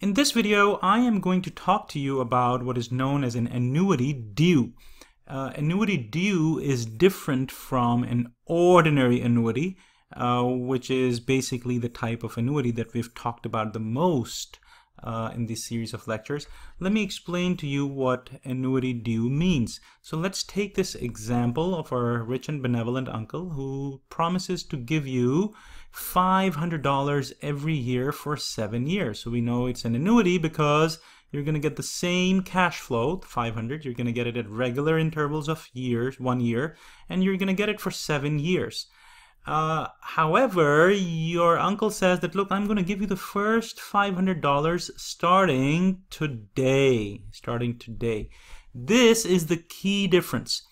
In this video, I am going to talk to you about what is known as an annuity due. Annuity due is different from an ordinary annuity, which is basically the type of annuity that we've talked about the most in this series of lectures. Let me explain to you what annuity due means. So let's take this example of our rich and benevolent uncle who promises to give you $500 every year for 7 years. So we know it's an annuity because you're going to get the same cash flow, 500. You're going to get it at regular intervals of years, 1 year, and you're going to get it for 7 years. However, your uncle says that, look, I'm going to give you the first $500 starting today. This is the key difference.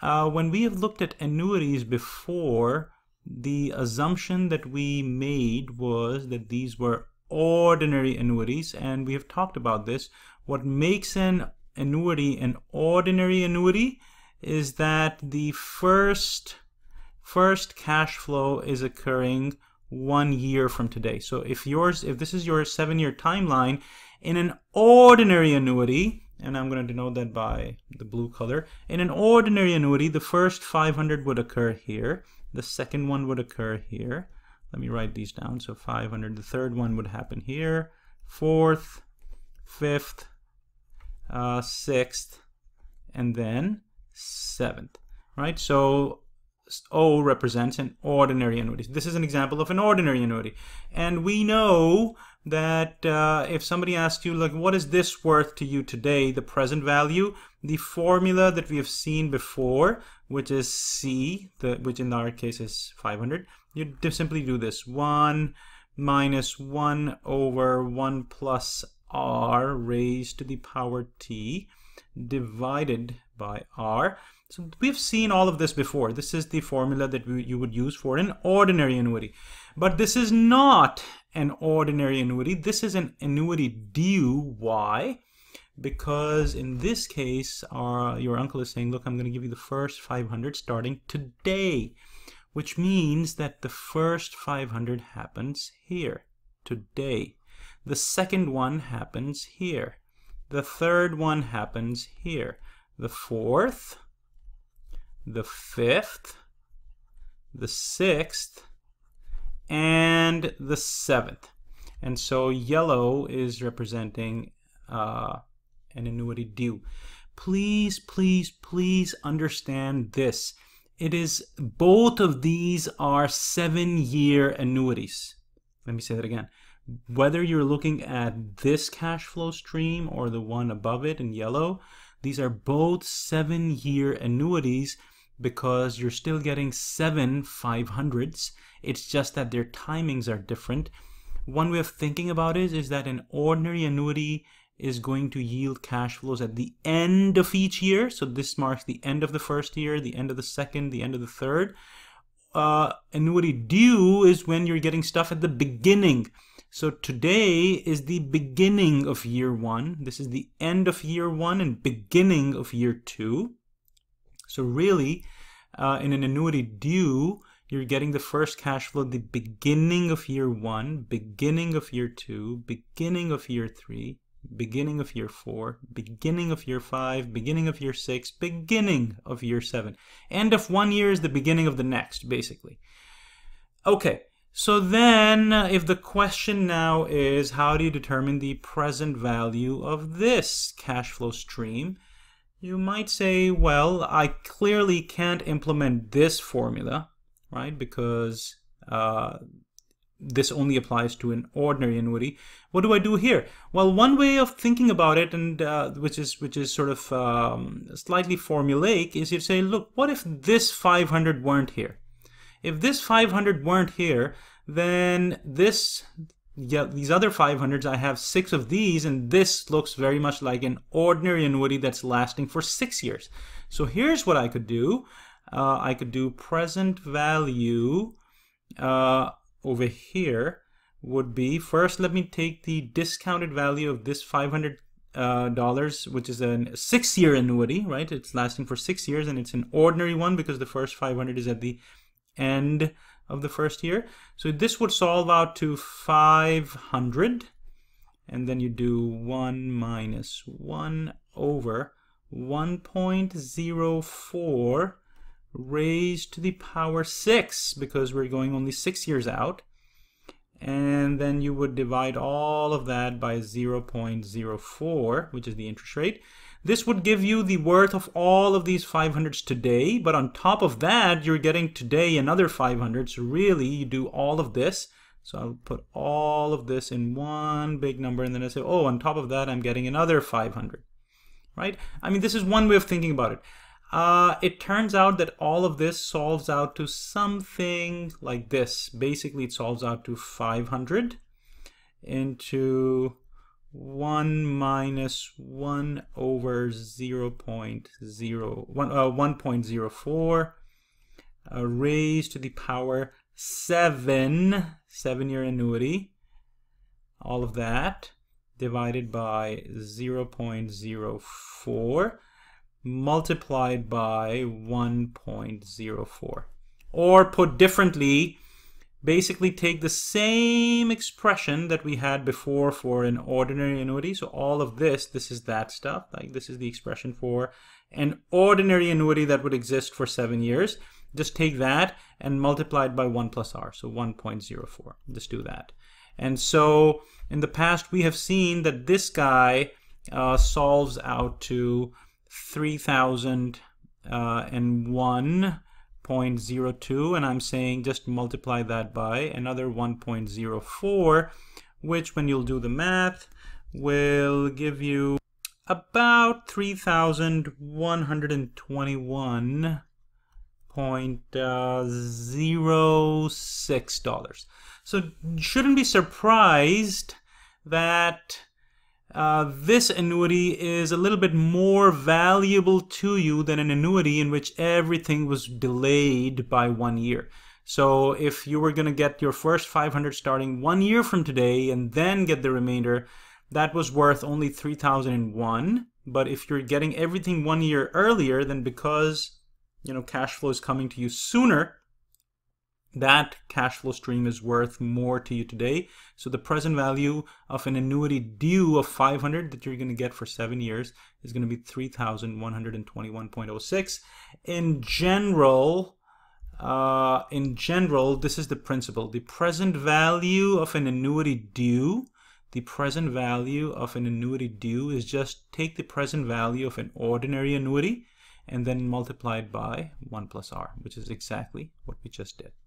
When we have looked at annuities before, the assumption that we made was that these were ordinary annuities, and we have talked about this. What makes an annuity an ordinary annuity is that the first cash flow is occurring 1 year from today. So if this is your 7 year timeline, in an ordinary annuity, and I'm going to denote that by the blue color, in an ordinary annuity, the first 500 would occur here. The second one would occur here. Let me write these down. So 500, the third one would happen here, fourth, fifth, sixth, and then seventh, right? So O represents an ordinary annuity. This is an example of an ordinary annuity. And we know that if somebody asks you, like, what is this worth to you today, the present value, the formula that we have seen before, which is C, which in our case is 500, you simply do this. 1 minus 1 over 1 plus R raised to the power T divided by R. So we've seen all of this before. This is the formula that you would use for an ordinary annuity. But this is not an ordinary annuity. This is an annuity due. Why? Because in this case, your uncle is saying, look, I'm going to give you the first 500 starting today, which means that the first 500 happens here, today. The second one happens here. The third one happens here. The fourth, the fifth, the sixth, and the seventh. And so yellow is representing an annuity due. Please, please, please understand this. It is, both of these are 7 year annuities. Let me say that again. Whether you're looking at this cash flow stream or the one above it in yellow, these are both 7 year annuities, because you're still getting 7 500s. It's just that their timings are different. One way of thinking about it is that an ordinary annuity is going to yield cash flows at the end of each year. So this marks the end of the first year, the end of the second, the end of the third. Annuity due is when you're getting stuff at the beginning. So today is the beginning of year one. This is the end of year one and beginning of year two. So really, in an annuity due, you're getting the first cash flow at the beginning of year one, beginning of year two, beginning of year three, beginning of year four, beginning of year five, beginning of year six, beginning of year seven. End of 1 year is the beginning of the next, basically. Okay, so then if the question now is, how do you determine the present value of this cash flow stream? You might say, well, I clearly can't implement this formula, right? Because this only applies to an ordinary annuity. What do I do here? Well, one way of thinking about it, and which is sort of slightly formulaic, is you say, look, what if this 500 weren't here? If this 500 weren't here, then these other 500s, I have 6 of these, and this looks very much like an ordinary annuity that's lasting for 6 years. So here's what I could do. I could do present value over here would be, first let me take the discounted value of this $500, which is a 6 year annuity, right? It's lasting for 6 years and it's an ordinary one because the first 500 is at the end of the first year. So this would solve out to 500 and then you do 1 minus 1 over 1.04 raised to the power 6, because we're going only 6 years out, and then you would divide all of that by 0.04, which is the interest rate. This would give you the worth of all of these 500s today, but on top of that, you're getting today another 500. So really, you do all of this. So I'll put all of this in one big number, and then I say, oh, on top of that, I'm getting another 500, right? I mean, this is one way of thinking about it. It turns out that all of this solves out to something like this. Basically, it solves out to 500 into 1 minus 1 over 1.04 raised to the power 7 year annuity, all of that divided by 0.04 multiplied by 1.04. Or put differently, basically take the same expression that we had before for an ordinary annuity. So all of this, this is that stuff, like this is the expression for an ordinary annuity that would exist for 7 years. Just take that and multiply it by 1 plus r, so 1.04. Just do that. And so in the past, we have seen that this guy solves out to 3,001.02, and I'm saying just multiply that by another 1.04, which when you'll do the math will give you about 3,121.06 dollars. So shouldn't be surprised that this annuity is a little bit more valuable to you than an annuity in which everything was delayed by 1 year. So if you were going to get your first 500 starting 1 year from today and then get the remainder, that was worth only 3,001. But if you're getting everything 1 year earlier, then because, you know, cash flow is coming to you sooner, that cash flow stream is worth more to you today. So the present value of an annuity due of 500 that you're going to get for 7 years is going to be 3,121.06. In general, this is the principle. The present value of an annuity due, is just take the present value of an ordinary annuity and then multiply it by 1 plus r, which is exactly what we just did.